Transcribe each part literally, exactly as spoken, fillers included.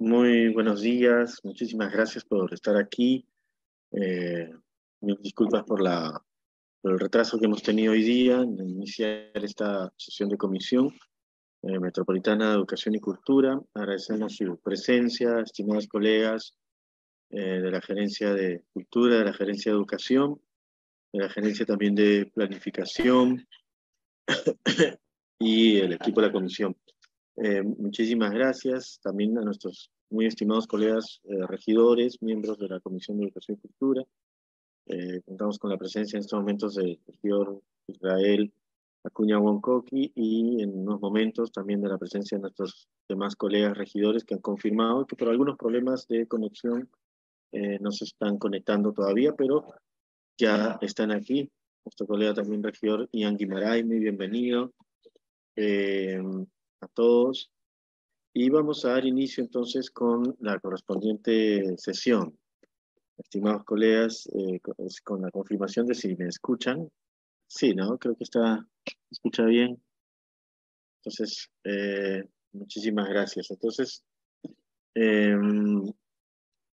Muy buenos días, muchísimas gracias por estar aquí. Eh, mil disculpas por, la, por el retraso que hemos tenido hoy día en iniciar esta sesión de comisión eh, metropolitana de Educación y Cultura. Agradecemos su presencia, estimadas colegas eh, de la Gerencia de Cultura, de la Gerencia de Educación, de la Gerencia también de Planificación y el equipo de la comisión. Eh, muchísimas gracias también a nuestros muy estimados colegas eh, regidores, miembros de la Comisión de Educación y Cultura. Eh, contamos con la presencia en estos momentos del regidor Israel Acuña Wong Koki y en unos momentos también de la presencia de nuestros demás colegas regidores que han confirmado que por algunos problemas de conexión eh, no se están conectando todavía, pero ya están aquí. Nuestro colega también regidor Ian Guimaray, muy bienvenido. Eh, a todos, y vamos a dar inicio entonces con la correspondiente sesión. Estimados colegas, eh, con la confirmación de si me escuchan. Sí, ¿no? Creo que está, escucha bien. Entonces, eh, muchísimas gracias. Entonces, eh,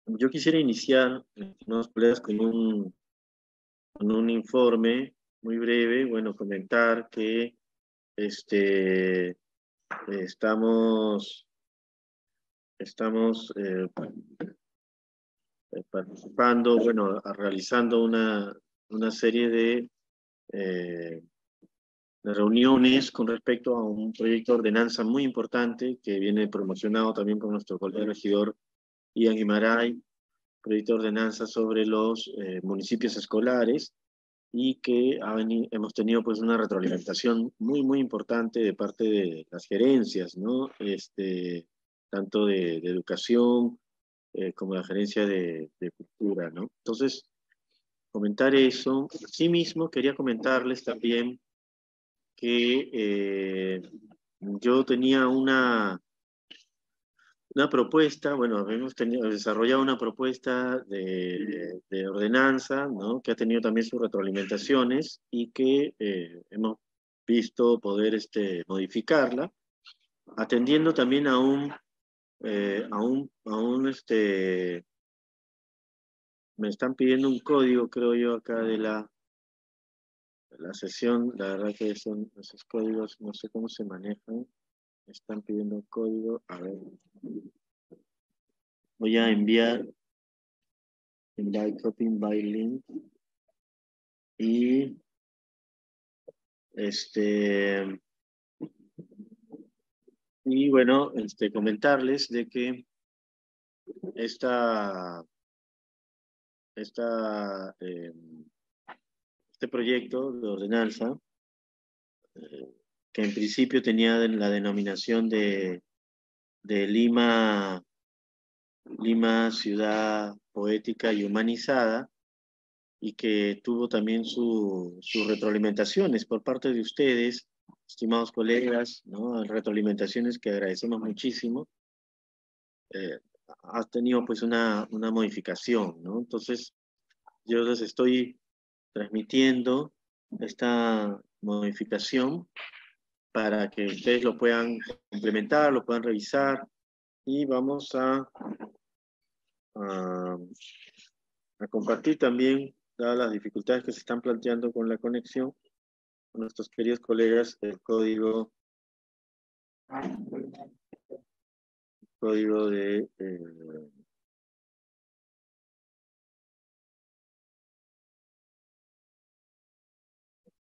yo quisiera iniciar, estimados colegas, con un, con un informe muy breve, bueno, comentar que este... Estamos, estamos eh, participando, bueno, realizando una, una serie de, eh, de reuniones con respecto a un proyecto de ordenanza muy importante que viene promocionado también con nuestro colega regidor Ian Guimaray, proyecto de ordenanza sobre los eh, municipios escolares, y que ha venido, hemos tenido pues una retroalimentación muy, muy importante de parte de las gerencias, ¿no? Este, tanto de, de educación eh, como la gerencia de, de cultura, ¿no? Entonces, comentar eso. Sí mismo quería comentarles también que eh, yo tenía una, una propuesta, bueno, hemos tenido, desarrollado una propuesta de, de, de ordenanza, ¿no? Que ha tenido también sus retroalimentaciones y que eh, hemos visto poder este, modificarla, atendiendo también a un, eh, a un, a un este, me están pidiendo un código, creo yo, acá de la, de la sesión. La verdad que son esos códigos, no sé cómo se manejan. Están pidiendo un código. A ver. Voy a enviar invite copy by link. Y este y bueno, este comentarles de que esta esta eh, este proyecto de ordenanza eh, que en principio tenía la denominación de, de Lima, Lima Ciudad Poética y Humanizada, y que tuvo también su, sus retroalimentaciones por parte de ustedes, estimados colegas, ¿no? Retroalimentaciones que agradecemos muchísimo. Eh, ha tenido pues una, una modificación, ¿no? Entonces, yo les estoy transmitiendo esta modificación para que ustedes lo puedan implementar, lo puedan revisar, y vamos a, a, a compartir también, dadas las dificultades que se están planteando con la conexión, con nuestros queridos colegas, el código, el código de... Eh, el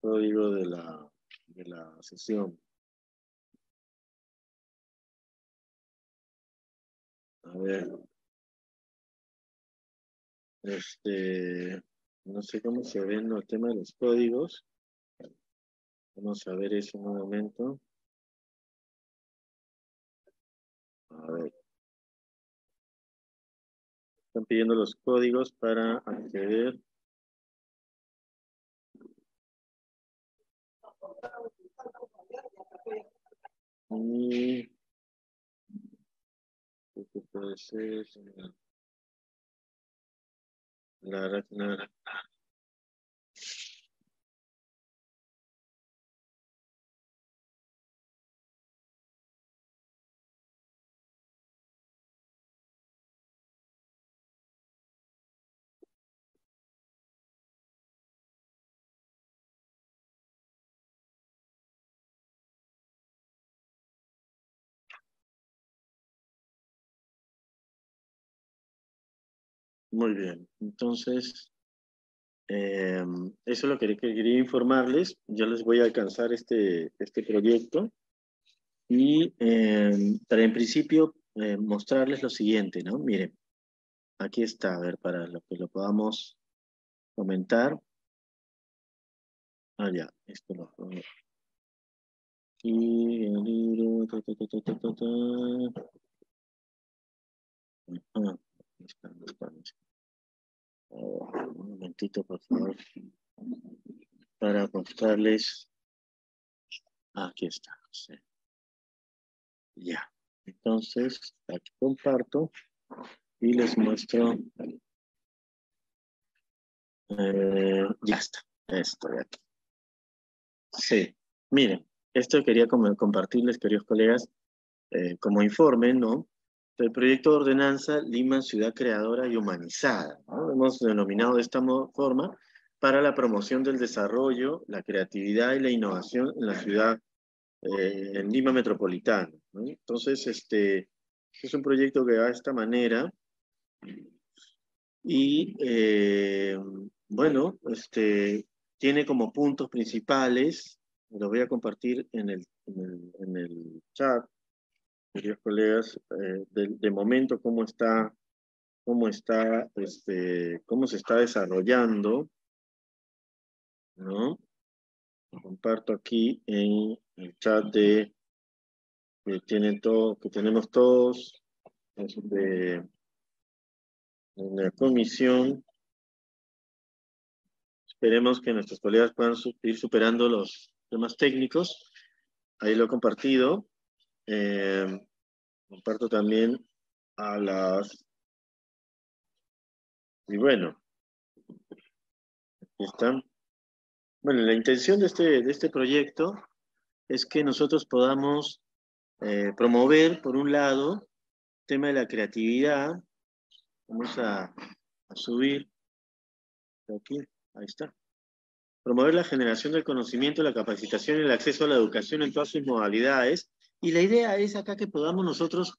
código de la... de la sesión. A ver. Este, no sé cómo se ven el tema de los códigos. Vamos a ver eso en un momento. A ver. Están pidiendo los códigos para acceder. Y ¿qué puede ser? Nada, nada. Muy bien, entonces, eh, eso es lo que quería informarles. Yo les voy a alcanzar este, este proyecto y eh, para en principio eh, mostrarles lo siguiente, ¿no? Miren, aquí está, a ver, para lo que lo podamos comentar. Ah, ya, esto lo pongo. Y el libro... Ta, ta, ta, ta, ta, ta. Ah, está, está, está. Oh, un momentito, por favor, para contarles. Ah, aquí está. Sí. Ya, entonces, aquí comparto y les muestro. Eh, ya está, esto de aquí. Sí, miren, esto quería compartirles, queridos colegas, eh, como informe, ¿no? Del proyecto de ordenanza Lima Ciudad Creadora y Humanizada, ¿no? Hemos denominado de esta forma para la promoción del desarrollo, la creatividad y la innovación en la ciudad, eh, en Lima Metropolitana, ¿no? Entonces, este es un proyecto que va de esta manera y, eh, bueno, este... tiene como puntos principales, lo voy a compartir en el, en el, en el chat, queridos colegas, eh, de, de momento cómo está, cómo está, este, cómo se está desarrollando, ¿no? Lo comparto aquí en el chat de, que tienen todo, que tenemos todos, de, en la comisión. Esperemos que nuestros colegas puedan su ir superando los temas técnicos. Ahí lo he compartido. Eh, comparto también a las... Y bueno, aquí están. Bueno, la intención de este, de este proyecto es que nosotros podamos eh, promover, por un lado, el tema de la creatividad. Vamos a, a subir aquí. Ahí está. Promover la generación del conocimiento, la capacitación y el acceso a la educación en todas sus modalidades. Y la idea es acá que podamos nosotros,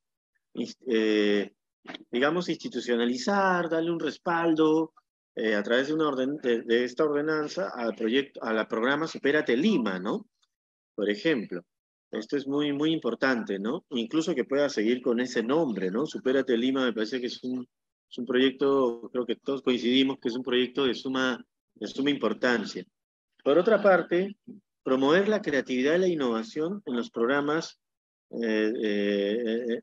eh, digamos, institucionalizar, darle un respaldo eh, a través de, una orden, de, de esta ordenanza al proyecto, a la programa Supérate Lima, ¿no? Por ejemplo. Esto es muy, muy importante, ¿no? Incluso que pueda seguir con ese nombre, ¿no? Supérate Lima me parece que es un, es un proyecto, creo que todos coincidimos que es un proyecto de suma... de suma importancia. Por otra parte, promover la creatividad y la innovación en los programas, eh, eh,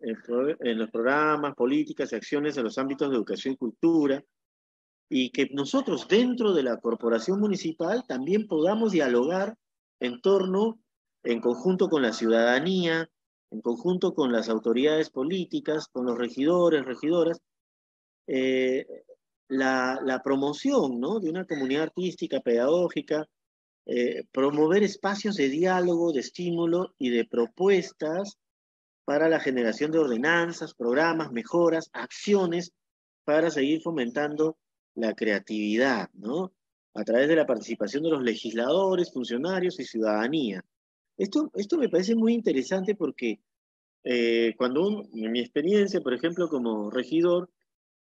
en los programas, políticas y acciones de los ámbitos de educación y cultura, y que nosotros dentro de la corporación municipal también podamos dialogar en torno, en conjunto con la ciudadanía, en conjunto con las autoridades políticas, con los regidores, regidoras, eh, La, la promoción, ¿no? De una comunidad artística, pedagógica, eh, promover espacios de diálogo, de estímulo y de propuestas para la generación de ordenanzas, programas, mejoras, acciones para seguir fomentando la creatividad, ¿no? A través de la participación de los legisladores, funcionarios y ciudadanía. Esto, esto me parece muy interesante porque eh, cuando un, en mi experiencia, por ejemplo, como regidor,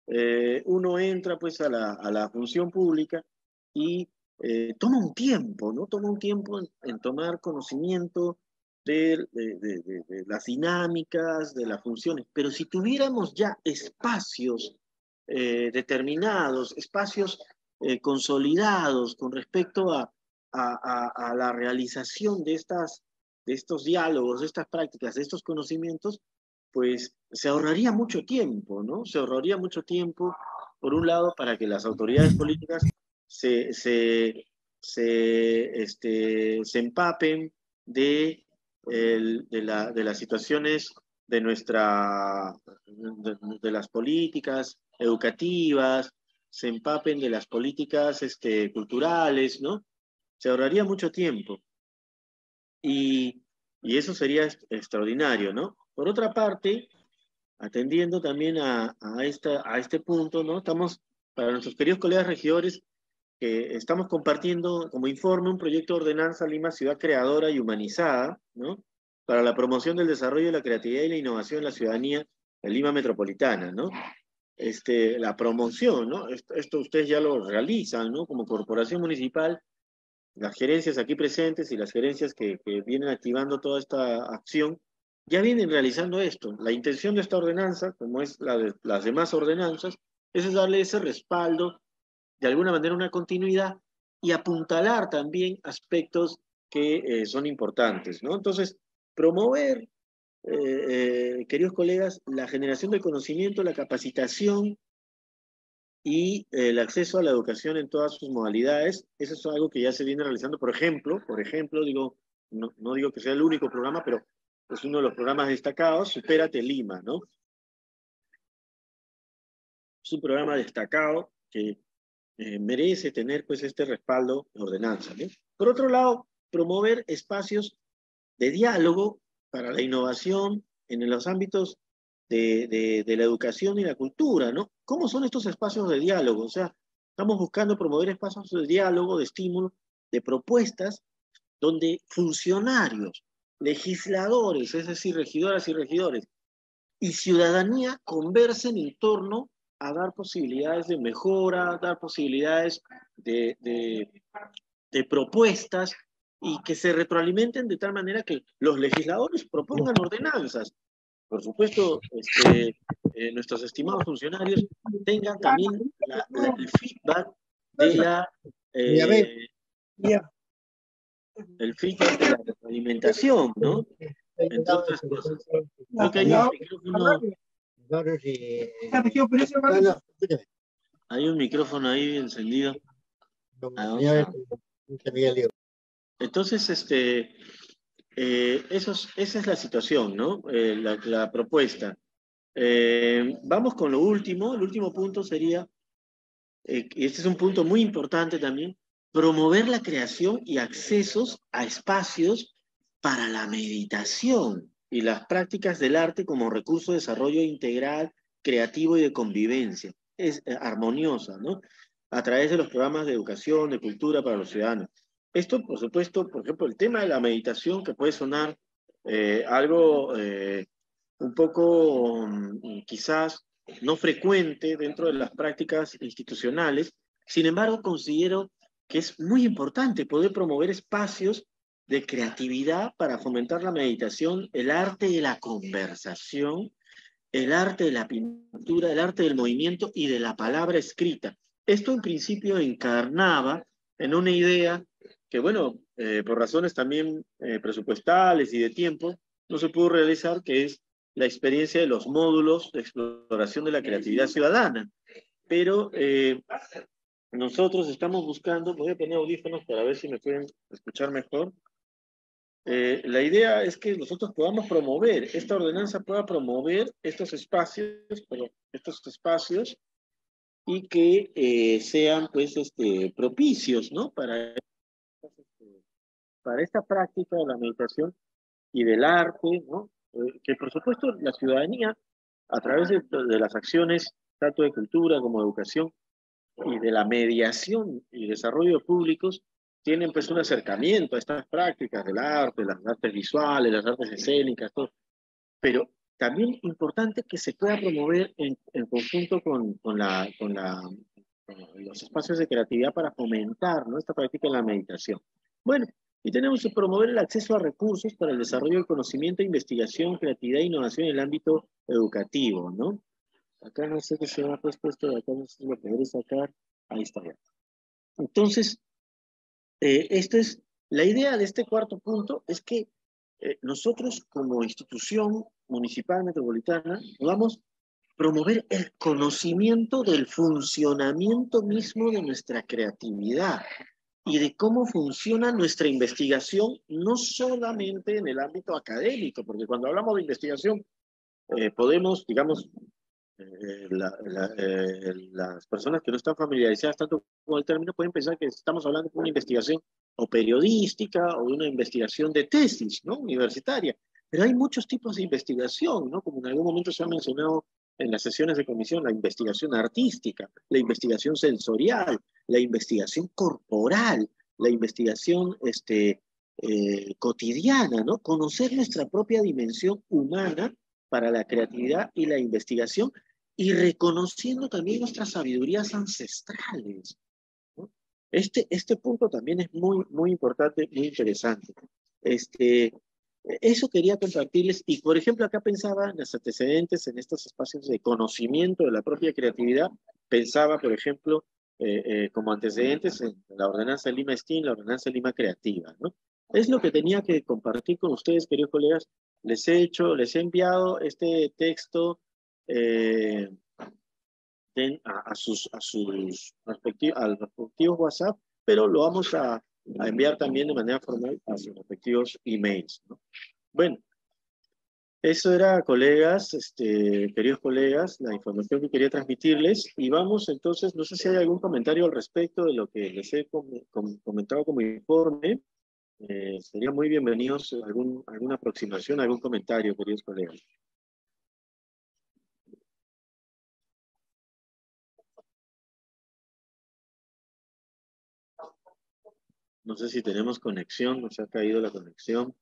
Eh, uno entra pues a la, a la función pública y eh, toma un tiempo, ¿no? Toma un tiempo en, en tomar conocimiento de, de, de, de, de las dinámicas, de las funciones. Pero si tuviéramos ya espacios eh, determinados, espacios eh, consolidados con respecto a, a, a, a la realización de, estas, de estos diálogos, de estas prácticas, de estos conocimientos, pues se ahorraría mucho tiempo, ¿no? Se ahorraría mucho tiempo, por un lado, para que las autoridades políticas se, se, se, este, se empapen de, el, de, la, de las situaciones de, nuestra, de, de las políticas educativas, se empapen de las políticas este, culturales, ¿no? Se ahorraría mucho tiempo. Y, y eso sería extraordinario, ¿no? Por otra parte, atendiendo también a, a, esta, a este punto, ¿no? Estamos, para nuestros queridos colegas regidores, que eh, estamos compartiendo como informe un proyecto de ordenanza Lima Ciudad Creadora y Humanizada, ¿no? Para la promoción del desarrollo de la creatividad y la innovación en la ciudadanía de Lima Metropolitana, ¿no? este, la promoción, ¿no? Esto, esto ustedes ya lo realizan, ¿no? Como corporación municipal, las gerencias aquí presentes y las gerencias que, que vienen activando toda esta acción, ya vienen realizando esto. La intención de esta ordenanza, como es la de las demás ordenanzas, es darle ese respaldo, de alguna manera una continuidad, y apuntalar también aspectos que eh, son importantes, ¿no? Entonces, promover, eh, eh, queridos colegas, la generación del conocimiento, la capacitación y eh, el acceso a la educación en todas sus modalidades. Eso es algo que ya se viene realizando, por ejemplo, por ejemplo, digo, no, no digo que sea el único programa, pero es uno de los programas destacados, Supérate Lima, ¿no? Es un programa destacado que eh, merece tener, pues, este respaldo de ordenanza, ¿no? Por otro lado, promover espacios de diálogo para la innovación en los ámbitos de, de, de la educación y la cultura, ¿no? ¿Cómo son estos espacios de diálogo? O sea, estamos buscando promover espacios de diálogo, de estímulo, de propuestas, donde funcionarios, legisladores, es decir, regidoras y regidores, y ciudadanía conversen en torno a dar posibilidades de mejora, dar posibilidades de, de, de propuestas, y que se retroalimenten de tal manera que los legisladores propongan ordenanzas. Por supuesto, este, eh, nuestros estimados funcionarios tengan también la, la, el feedback de la... Eh, el feedback de la retroalimentación, ¿no? Entre otras cosas. Creo que hay un micrófono... Hay un micrófono ahí encendido. Entonces, este, eh, esos, esa es la situación, ¿no? Eh, la, la propuesta. Eh, vamos con lo último. El último punto sería, eh, este es un punto muy importante también, promover la creación y accesos a espacios para la meditación y las prácticas del arte como recurso de desarrollo integral, creativo y de convivencia. Es eh, armoniosa, ¿no? A través de los programas de educación, de cultura para los ciudadanos. Esto, por supuesto, por ejemplo, el tema de la meditación, que puede sonar eh, algo eh, un poco um, quizás no frecuente dentro de las prácticas institucionales, sin embargo, considero que es muy importante poder promover espacios de creatividad para fomentar la meditación, el arte de la conversación, el arte de la pintura, el arte del movimiento y de la palabra escrita. Esto, en principio, encarnaba en una idea que, bueno, eh, por razones también eh, presupuestales y de tiempo, no se pudo realizar, que es la experiencia de los módulos de exploración de la creatividad ciudadana. Pero eh, nosotros estamos buscando, voy a poner audífonos para ver si me pueden escuchar mejor. Eh, la idea es que nosotros podamos promover, esta ordenanza pueda promover estos espacios, pero estos espacios, y que eh, sean, pues, este, propicios, ¿no? Para... para esta práctica de la meditación y del arte, ¿no? Eh, que por supuesto la ciudadanía, a través de, de las acciones tanto de cultura como de educación y de la mediación y desarrollo públicos, tienen, pues, un acercamiento a estas prácticas del arte, las artes visuales, las artes escénicas, todo. Pero también importante que se pueda promover en, en conjunto con, con, la, con, la, con los espacios de creatividad para fomentar, ¿no?, esta práctica de la meditación. Bueno, y tenemos que promover el acceso a recursos para el desarrollo del conocimiento, investigación, creatividad e innovación en el ámbito educativo, ¿no? Acá no sé qué se ha puesto esto de acá, no sé si lo podré sacar. Ahí está ya. Entonces, eh, esta es la idea de este cuarto punto, es que eh, nosotros como institución municipal metropolitana podamos promover el conocimiento del funcionamiento mismo de nuestra creatividad y de cómo funciona nuestra investigación, no solamente en el ámbito académico, porque cuando hablamos de investigación, eh, podemos, digamos, eh, la, la, eh, las personas que no están familiarizadas tanto con el término pueden pensar que estamos hablando de una investigación o periodística o de una investigación de tesis, ¿no?, universitaria, pero hay muchos tipos de investigación, ¿no?, como en algún momento se ha mencionado en las sesiones de comisión, la investigación artística, la investigación sensorial, la investigación corporal, la investigación este, eh, cotidiana, ¿no? Conocer nuestra propia dimensión humana para la creatividad y la investigación y reconociendo también nuestras sabidurías ancestrales, ¿no? Este, este punto también es muy, muy importante, muy interesante. Este, eso quería compartirles. Y, por ejemplo, acá pensaba en los antecedentes, en estos espacios de conocimiento de la propia creatividad. Pensaba, por ejemplo, eh, eh, como antecedentes en la ordenanza de Lima Esquín, la ordenanza de Lima Creativa, ¿no? Es lo que tenía que compartir con ustedes, queridos colegas. Les he hecho, les he enviado este texto eh, en, a, a sus, a sus respectivos, al respectivo WhatsApp, pero lo vamos a, a enviar también de manera formal a sus respectivos emails, ¿no? Bueno, eso era, colegas, este, queridos colegas, la información que quería transmitirles. Y vamos entonces, no sé si hay algún comentario al respecto de lo que les he com com comentado como informe. Eh, serían muy bienvenidos algún, alguna aproximación, algún comentario, queridos colegas. No sé si tenemos conexión, nos ha caído la conexión.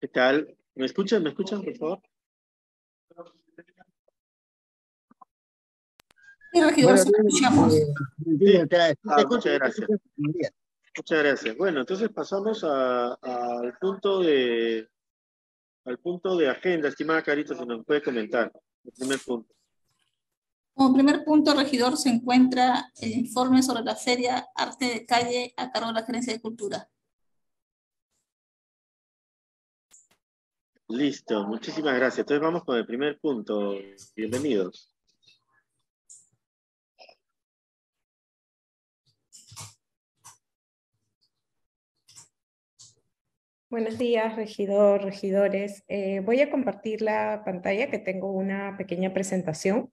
¿Qué tal? ¿Me escuchan? ¿Me escuchan, por favor? Sí, regidor, bueno, escuchamos. Sí, ah, muchas gracias. Muchas gracias. Bueno, entonces pasamos a, a, al punto de al punto de agenda. Estimada Carita, si nos puede comentar el primer punto. Como primer punto, regidor, se encuentra el informe sobre la Feria Arte de Calle a cargo de la Gerencia de Cultura. Listo, muchísimas gracias. Entonces vamos con el primer punto. Bienvenidos. Buenos días, regidor, regidores. Eh, voy a compartir la pantalla, que tengo una pequeña presentación.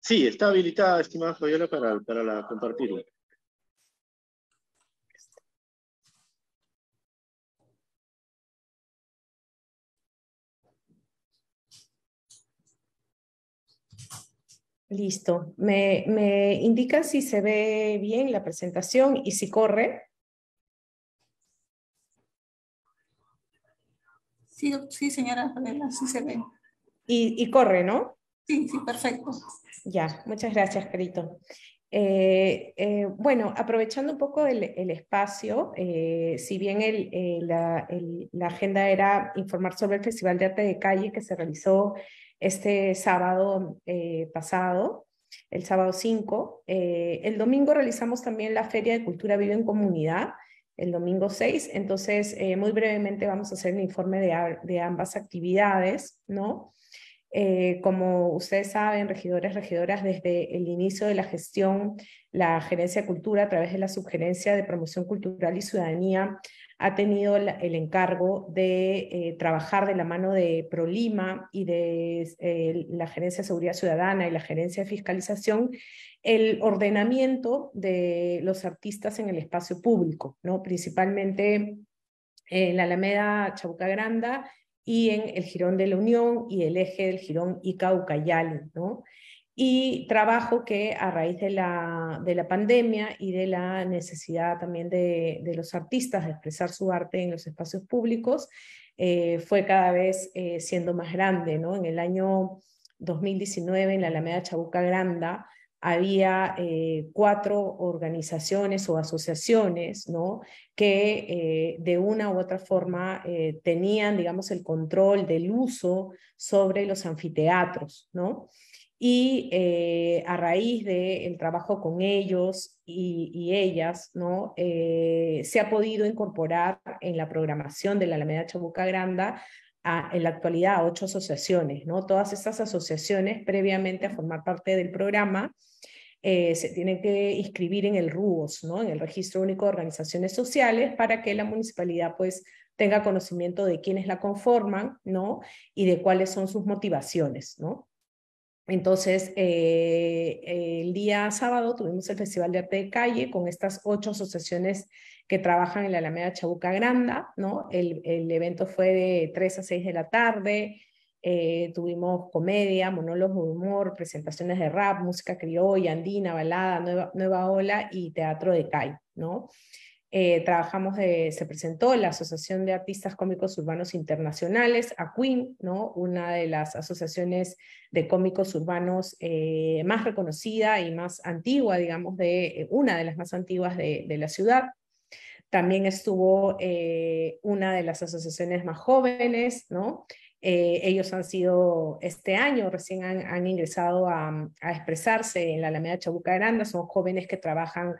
Sí, está habilitada, estimada Fabiola, para, para la compartirla. Listo. Me, me indican si se ve bien la presentación y si corre. Sí, sí, señora, sí se ve. Y, y corre, ¿no? Sí, sí, perfecto. Ya, muchas gracias, Carito. Eh, eh, bueno, aprovechando un poco el, el espacio, eh, si bien el, eh, la, el, la agenda era informar sobre el Festival de Arte de Calle que se realizó este sábado eh, pasado, el sábado cinco. Eh, el domingo realizamos también la Feria de Cultura Vive en Comunidad, el domingo seis. Entonces, eh, muy brevemente vamos a hacer el informe de, de ambas actividades, ¿no? Eh, como ustedes saben, regidores, regidoras, desde el inicio de la gestión, la Gerencia de Cultura, a través de la Subgerencia de Promoción Cultural y Ciudadanía, ha tenido el encargo de eh, trabajar de la mano de ProLima y de eh, la Gerencia de Seguridad Ciudadana y la Gerencia de Fiscalización el ordenamiento de los artistas en el espacio público, ¿no? Principalmente en la Alameda Chabuca Granda y en el Girón de la Unión y el eje del Girón Ica-Ucayali, ¿no? Y trabajo que a raíz de la, de la pandemia y de la necesidad también de, de los artistas de expresar su arte en los espacios públicos eh, fue cada vez eh, siendo más grande, ¿no? En el año dos mil diecinueve en la Alameda Chabuca Granda había eh, cuatro organizaciones o asociaciones, ¿no? Que eh, de una u otra forma eh, tenían, digamos, el control del uso sobre los anfiteatros, ¿no? Y eh, a raíz del trabajo con ellos y, y ellas, ¿no? Eh, se ha podido incorporar en la programación de la Alameda Chabuca Granda a, en la actualidad a ocho asociaciones, ¿no? Todas estas asociaciones, previamente a formar parte del programa, eh, se tienen que inscribir en el RUOS, ¿no? En el Registro Único de Organizaciones Sociales, para que la municipalidad, pues, tenga conocimiento de quiénes la conforman, ¿no? Y de cuáles son sus motivaciones, ¿no? Entonces, eh, el día sábado tuvimos el Festival de Arte de Calle con estas ocho asociaciones que trabajan en la Alameda Chabuca Granda, ¿no? El, el evento fue de tres a seis de la tarde, eh, tuvimos comedia, monólogo de humor, presentaciones de rap, música criolla, andina, balada, nueva, nueva ola y teatro de calle, ¿no? Eh, trabajamos, de, se presentó la Asociación de Artistas Cómicos Urbanos Internacionales, AQUIN, ¿no? Una de las asociaciones de cómicos urbanos eh, más reconocida y más antigua, digamos, de, eh, una de las más antiguas de, de la ciudad. También estuvo eh, una de las asociaciones más jóvenes, ¿no? Eh, ellos han sido, este año recién han, han ingresado a, a expresarse en la Alameda Chabuca Granda, son jóvenes que trabajan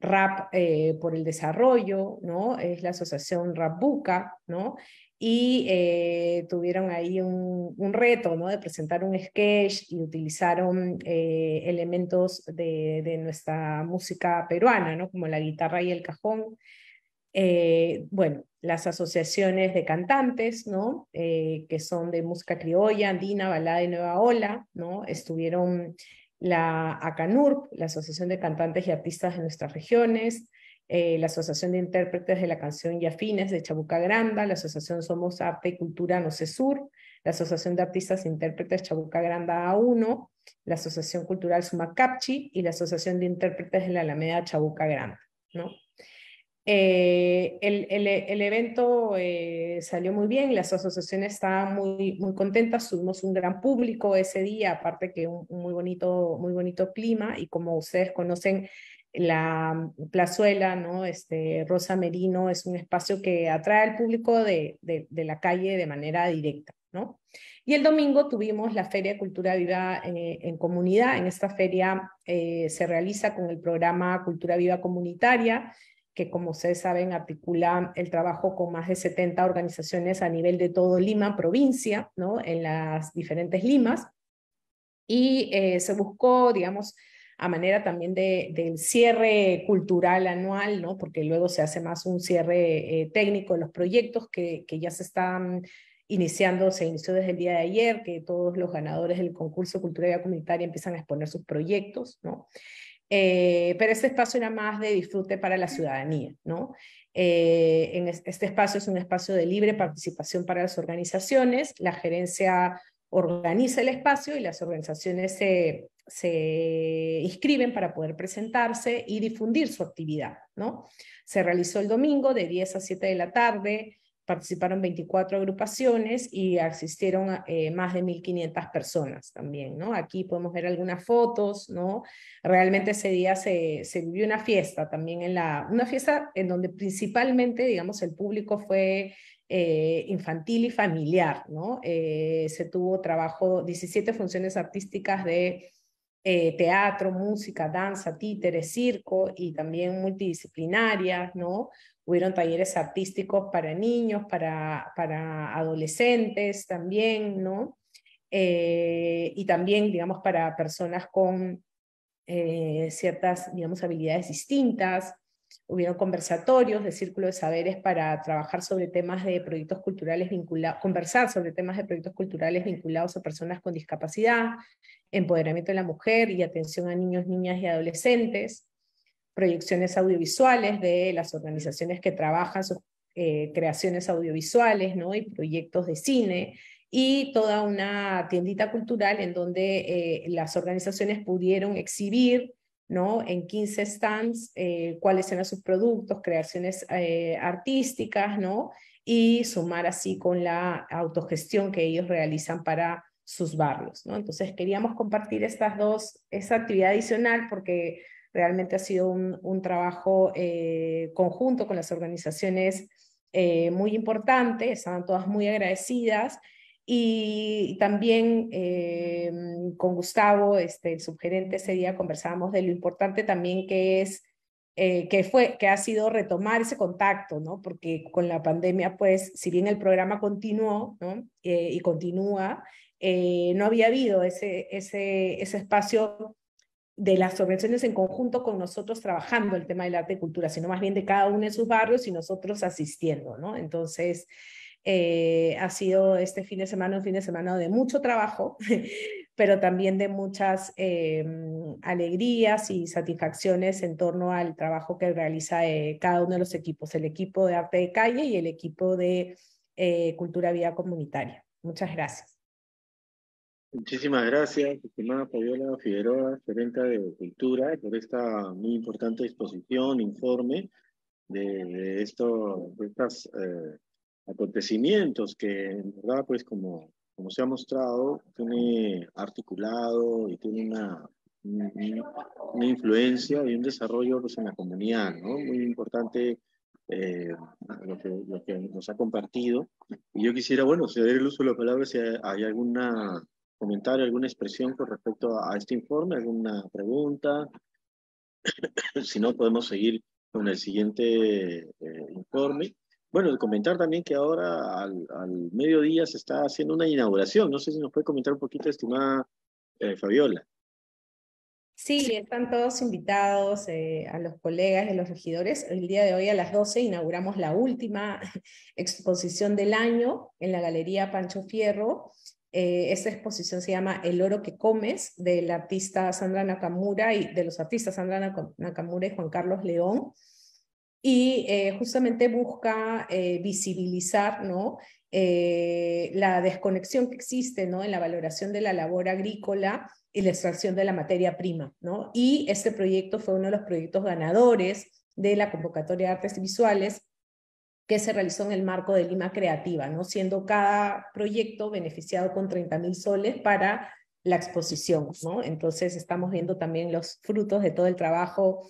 rap eh, por el desarrollo, ¿no? Es la asociación Rapbuka, ¿no? Y eh, tuvieron ahí un, un reto, ¿no? De presentar un sketch y utilizaron eh, elementos de, de nuestra música peruana, ¿no? Como la guitarra y el cajón. Eh, bueno, las asociaciones de cantantes, ¿no? Eh, que son de música criolla, andina, balada y nueva ola, ¿no? Estuvieron la ACANURP, la Asociación de Cantantes y Artistas de nuestras regiones, eh, la Asociación de Intérpretes de la Canción y Afines de Chabuca Granda, la Asociación Somos Arte y Cultura Nocesur, la Asociación de Artistas e Intérpretes Chabuca Granda A uno, la Asociación Cultural Sumacapchi y la Asociación de Intérpretes de la Alameda Chabuca Granda, ¿no? Eh, el, el, el evento eh, salió muy bien, las asociaciones estaban muy, muy contentas, tuvimos un gran público ese día, aparte que un, un muy bonito, muy bonito clima, y como ustedes conocen, la plazuela, ¿no? Este, Rosa Merino es un espacio que atrae al público de, de, de la calle de manera directa, ¿no? Y el domingo tuvimos la Feria de Cultura Viva eh, en Comunidad. En esta feria eh, se realiza con el programa Cultura Viva Comunitaria, que como ustedes saben articula el trabajo con más de setenta organizaciones a nivel de todo Lima, provincia, ¿no? En las diferentes Limas, y eh, se buscó, digamos, a manera también de, del cierre cultural anual, ¿no? Porque luego se hace más un cierre eh, técnico de los proyectos que, que ya se están iniciando, se inició desde el día de ayer, que todos los ganadores del concurso Cultura Viva Comunitaria empiezan a exponer sus proyectos, ¿no? Eh, pero este espacio era más de disfrute para la ciudadanía, ¿no? Eh, en este espacio es un espacio de libre participación para las organizaciones, la gerencia organiza el espacio y las organizaciones se, se inscriben para poder presentarse y difundir su actividad, ¿no? Se realizó el domingo de diez a siete de la tarde, participaron veinticuatro agrupaciones y asistieron eh, más de mil quinientas personas también, ¿no? Aquí podemos ver algunas fotos, ¿no? Realmente ese día se, se vivió una fiesta también, en la, una fiesta en donde principalmente, digamos, el público fue eh, infantil y familiar, ¿no? Eh, se tuvo trabajo, diecisiete funciones artísticas de Eh, teatro, música, danza, títeres, circo y también multidisciplinarias, ¿no? Hubieron talleres artísticos para niños, para, para adolescentes también, ¿no? Eh, y también, digamos, para personas con eh, ciertas, digamos, habilidades distintas. Hubieron conversatorios de círculo de saberes para trabajar sobre temas de proyectos culturales vinculados, conversar sobre temas de proyectos culturales vinculados a personas con discapacidad, empoderamiento de la mujer y atención a niños, niñas y adolescentes, proyecciones audiovisuales de las organizaciones que trabajan sus eh, creaciones audiovisuales, ¿no? Y proyectos de cine, y toda una tiendita cultural en donde eh, las organizaciones pudieron exhibir, ¿no? En quince stands, eh, cuáles eran sus productos, creaciones eh, artísticas, ¿no? Y sumar así con la autogestión que ellos realizan para sus barrios, ¿no? Entonces queríamos compartir estas dos, esa actividad adicional, porque realmente ha sido un, un trabajo eh, conjunto con las organizaciones eh, muy importante, estaban todas muy agradecidas. Y también eh, con Gustavo, este, el subgerente, ese día conversábamos de lo importante también que es, eh, que fue, que ha sido retomar ese contacto, ¿no? Porque con la pandemia, pues, si bien el programa continuó, ¿no? eh, y continúa, eh, no había habido ese, ese, ese espacio de las organizaciones en conjunto con nosotros trabajando el tema del arte y cultura, sino más bien de cada uno en sus barrios y nosotros asistiendo, ¿no? Entonces, Eh, ha sido este fin de semana un fin de semana de mucho trabajo, pero también de muchas eh, alegrías y satisfacciones en torno al trabajo que realiza eh, cada uno de los equipos, el equipo de Arte de Calle y el equipo de eh, Cultura Vía Comunitaria. Muchas gracias. Muchísimas gracias, estimada Fabiola Figueroa, gerente de Cultura, por esta muy importante exposición, informe de, de, esto, de estos eh, acontecimientos que, en verdad, pues como, como se ha mostrado, tiene articulado y tiene una, una, una influencia y un desarrollo pues, en la comunidad, ¿no? Muy importante. Eh, lo, que, lo que nos ha compartido. Y yo quisiera, bueno, ceder el uso de la palabra si hay, hay algún comentario, alguna expresión con respecto a, a este informe, alguna pregunta. Si no, podemos seguir con el siguiente eh, informe. Bueno, comentar también que ahora al, al mediodía se está haciendo una inauguración. No sé si nos puede comentar un poquito, estimada eh, Fabiola. Sí, están todos invitados eh, a los colegas y a los regidores. El día de hoy a las doce inauguramos la última exposición del año en la Galería Pancho Fierro. Eh, esta exposición se llama El oro que comes, del artista Sandra Nakamura y de los artistas Sandra Nakamura y Juan Carlos León. Y eh, justamente busca eh, visibilizar, ¿no?, eh, la desconexión que existe, ¿no?, en la valoración de la labor agrícola y la extracción de la materia prima, ¿no? Y este proyecto fue uno de los proyectos ganadores de la convocatoria de artes visuales que se realizó en el marco de Lima Creativa, ¿no? Siendo cada proyecto beneficiado con treinta mil soles para la exposición, ¿no? Entonces estamos viendo también los frutos de todo el trabajo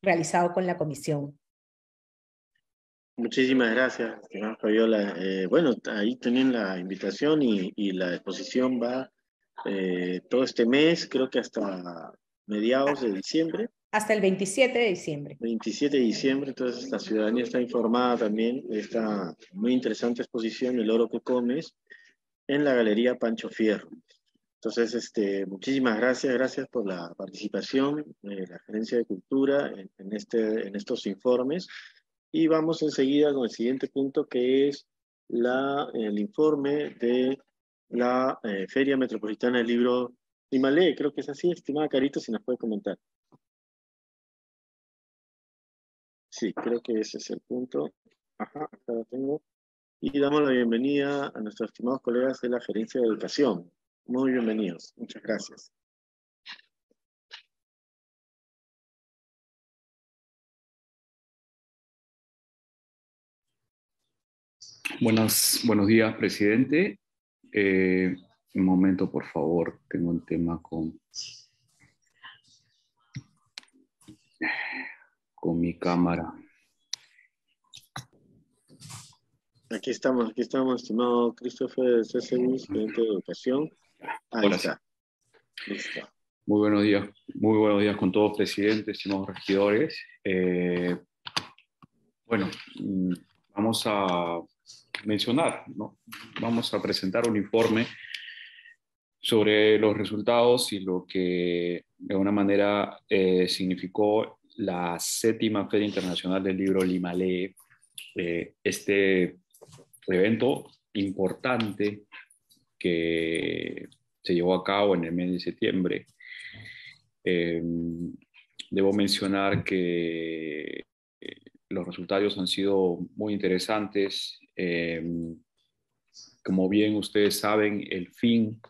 realizado con la comisión. Muchísimas gracias, señora Fabiola. Eh, bueno, ahí tienen la invitación y, y la exposición va Eh, todo este mes, creo que hasta mediados de diciembre. Hasta el veintisiete de diciembre. veintisiete de diciembre, entonces la ciudadanía está informada también de esta muy interesante exposición, El oro que comes, en la Galería Pancho Fierro. Entonces, este, muchísimas gracias, gracias por la participación de la Gerencia de Cultura en, en, este, en estos informes. Y vamos enseguida con el siguiente punto, que es la, el informe de la eh, Feria Metropolitana del Libro Lima Lee. Creo que es así, estimada Carito, si nos puede comentar. Sí, creo que ese es el punto. Ajá, acá lo tengo. Y damos la bienvenida a nuestros estimados colegas de la Gerencia de Educación. Muy bienvenidos, muchas gracias. Buenas, buenos días, presidente. Eh, un momento, por favor, tengo un tema con, con mi cámara. Aquí estamos, aquí estamos, estimado Christopher Cesevich, gerente de Educación. Ahí está. Listo. Muy buenos días, muy buenos días con todos, presidente, estimados regidores. Eh, bueno, vamos a mencionar, ¿no? Vamos a presentar un informe sobre los resultados y lo que de una manera eh, significó la séptima Feria Internacional del Libro Lima Lee. Eh, este evento importante que se llevó a cabo en el mes de septiembre. Eh, debo mencionar que los resultados han sido muy interesantes. Eh, como bien ustedes saben, el fin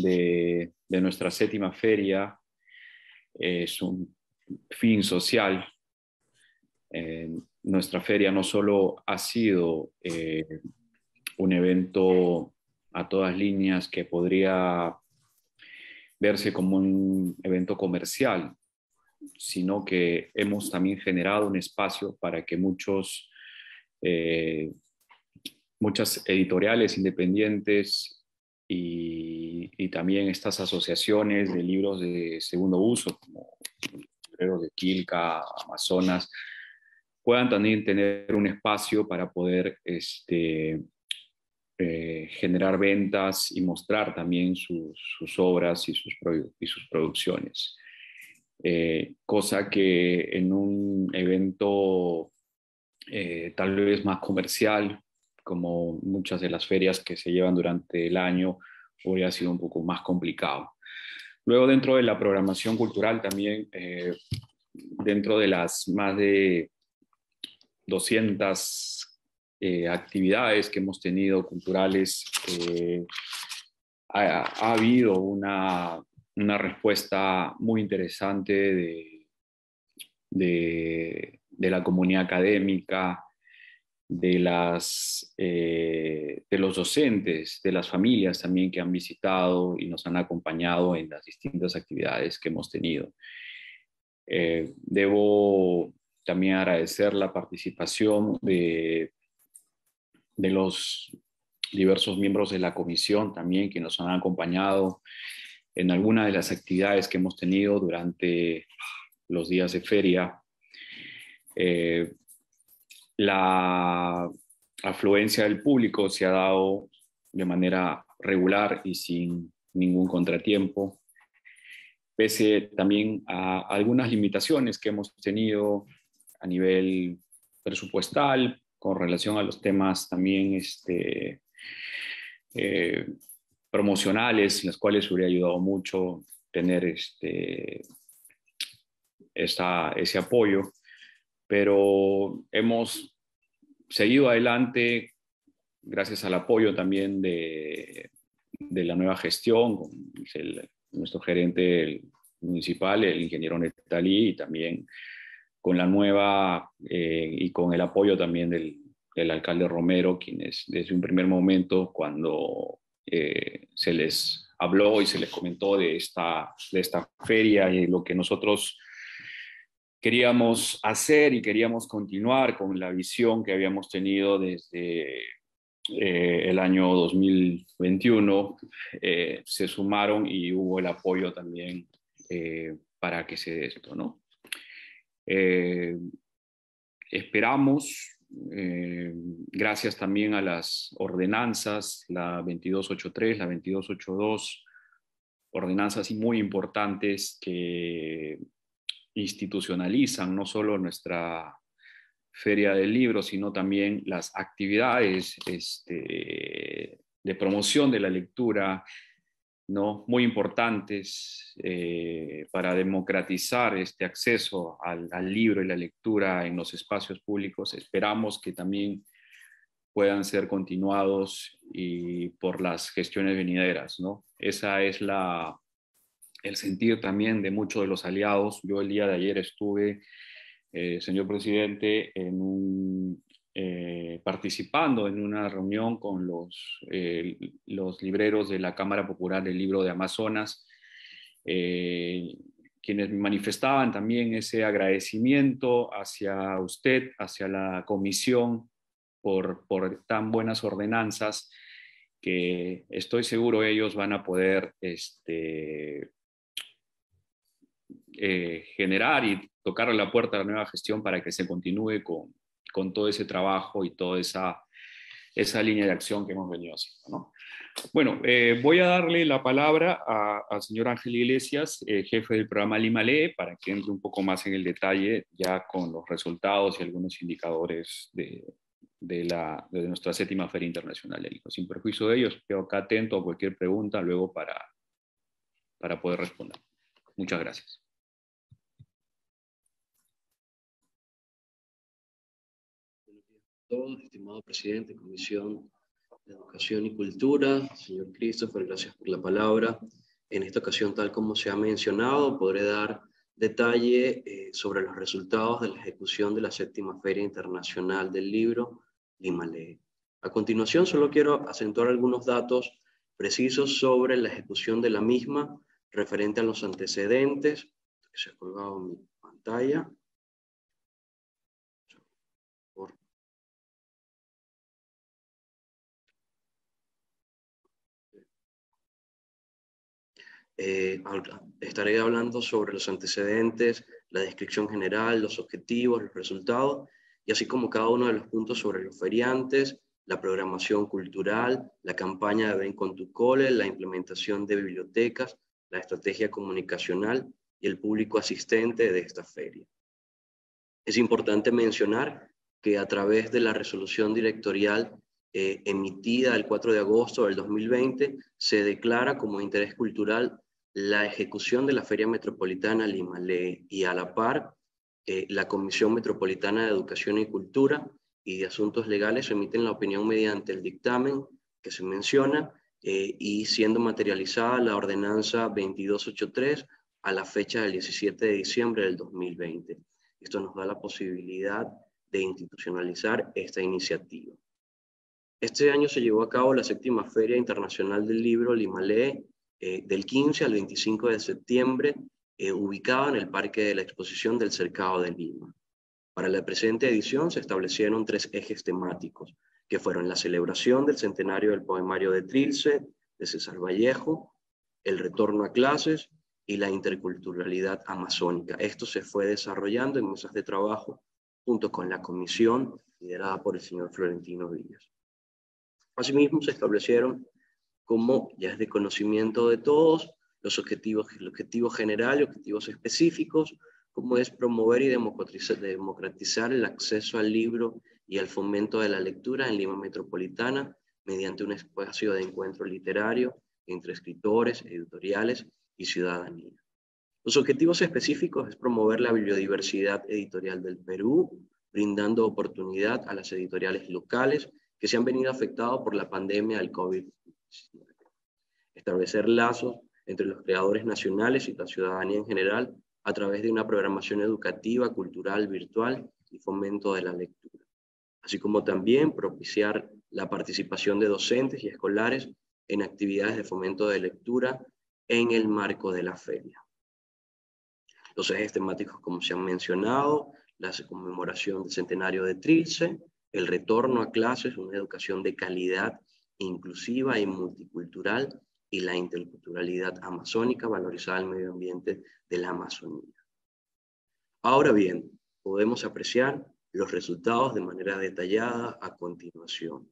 de, de nuestra séptima feria es un fin social. Eh, nuestra feria no solo ha sido eh, un evento a todas líneas que podría verse como un evento comercial, sino que hemos también generado un espacio para que muchos, eh, muchas editoriales independientes y, y también estas asociaciones de libros de segundo uso, como libreros de Quilca, Amazonas, puedan también tener un espacio para poder este, eh, generar ventas y mostrar también su, sus obras y sus, y sus producciones. Eh, cosa que en un evento eh, tal vez más comercial, como muchas de las ferias que se llevan durante el año, hubiera sido un poco más complicado. Luego, dentro de la programación cultural también, eh, dentro de las más de doscientas eh, actividades que hemos tenido culturales, eh, ha, ha habido una, una respuesta muy interesante de, de, de la comunidad académica, de, las, eh, de los docentes, de las familias también que han visitado y nos han acompañado en las distintas actividades que hemos tenido. Eh, debo también agradecer la participación de, de los diversos miembros de la comisión también que nos han acompañado en algunas de las actividades que hemos tenido durante los días de feria. Eh, La afluencia del público se ha dado de manera regular y sin ningún contratiempo, pese también a algunas limitaciones que hemos tenido a nivel presupuestal con relación a los temas también este, eh, promocionales, las cuales hubiera ayudado mucho tener este, esa, ese apoyo. Pero hemos seguido adelante gracias al apoyo también de, de la nueva gestión, con el, nuestro gerente municipal, el ingeniero Netalí, y también con la nueva eh, y con el apoyo también del, del alcalde Romero, quienes desde un primer momento, cuando eh, se les habló y se les comentó de esta, de esta feria y lo que nosotros queríamos hacer y queríamos continuar con la visión que habíamos tenido desde eh, el año dos mil veintiuno, eh, se sumaron y hubo el apoyo también eh, para que se dé esto, ¿no? Eh, esperamos, eh, gracias también a las ordenanzas, la veintidós ochenta y tres, la veintidós ochenta y dos, ordenanzas muy importantes que institucionalizan no solo nuestra feria del libro, sino también las actividades este, de promoción de la lectura, ¿no? Muy importantes eh, para democratizar este acceso al, al libro y la lectura en los espacios públicos. Esperamos que también puedan ser continuados y por las gestiones venideras, ¿no? Esa es la... el sentir también de muchos de los aliados. Yo el día de ayer estuve, eh, señor presidente, en un, eh, participando en una reunión con los, eh, los libreros de la Cámara Popular del Libro de Amazonas, eh, quienes manifestaban también ese agradecimiento hacia usted, hacia la comisión, por, por tan buenas ordenanzas que estoy seguro ellos van a poder... Este, Eh, generar y tocar la puerta a la nueva gestión para que se continúe con, con todo ese trabajo y toda esa, esa línea de acción que hemos venido haciendo, ¿no? Bueno, eh, voy a darle la palabra al señor Ángel Iglesias, eh, jefe del programa Lima Lee, para que entre un poco más en el detalle ya con los resultados y algunos indicadores de, de, la, de nuestra séptima Feria Internacional del Libro. Sin perjuicio de ellos, quedo acá atento a cualquier pregunta luego para, para poder responder. Muchas gracias. Estimado presidente, Comisión de Educación y Cultura, señor Christopher, gracias por la palabra. En esta ocasión, tal como se ha mencionado, podré dar detalle eh, sobre los resultados de la ejecución de la séptima Feria Internacional del Libro Lima Lee. A continuación, solo quiero acentuar algunos datos precisos sobre la ejecución de la misma, referente a los antecedentes, que se ha colgado en mi pantalla. Eh, estaré hablando sobre los antecedentes, la descripción general, los objetivos, los resultados, y así como cada uno de los puntos sobre los feriantes, la programación cultural, la campaña de Ven con tu cole, la implementación de bibliotecas, la estrategia comunicacional y el público asistente de esta feria. Es importante mencionar que a través de la resolución directorial eh, emitida el cuatro de agosto del dos mil veinte, se declara como de interés cultural la ejecución de la Feria Metropolitana Lima Lee, y a la par eh, la Comisión Metropolitana de Educación y Cultura y de Asuntos Legales emiten la opinión mediante el dictamen que se menciona, eh, y siendo materializada la ordenanza veintidós ochenta y tres a la fecha del diecisiete de diciembre del dos mil veinte. Esto nos da la posibilidad de institucionalizar esta iniciativa. Este año se llevó a cabo la séptima Feria Internacional del Libro Lima Lee, eh, del quince al veinticinco de septiembre, eh, ubicada en el Parque de la Exposición del Cercado de Lima. Para la presente edición se establecieron tres ejes temáticos, que fueron la celebración del centenario del poemario de Trilce, de César Vallejo, el retorno a clases y la interculturalidad amazónica. Esto se fue desarrollando en mesas de trabajo junto con la comisión liderada por el señor Florentino Díaz. Asimismo, se establecieron, como ya es de conocimiento de todos, los objetivos, el objetivo general y objetivos específicos, como es promover y democratizar el acceso al libro y al fomento de la lectura en Lima Metropolitana mediante un espacio de encuentro literario entre escritores, editoriales y ciudadanía. Los objetivos específicos es promover la biodiversidad editorial del Perú, brindando oportunidad a las editoriales locales que se han venido afectadas por la pandemia del COVID diecinueve. Establecer lazos entre los creadores nacionales y la ciudadanía en general a través de una programación educativa, cultural, virtual y fomento de la lectura. Así como también propiciar la participación de docentes y escolares en actividades de fomento de lectura en el marco de la feria. Los ejes temáticos, como se han mencionado, la conmemoración del centenario de Trilce, el retorno a clases, una educación de calidad, inclusiva y multicultural, y la interculturalidad amazónica, valorizada al medio ambiente de la Amazonía. Ahora bien, podemos apreciar los resultados de manera detallada a continuación.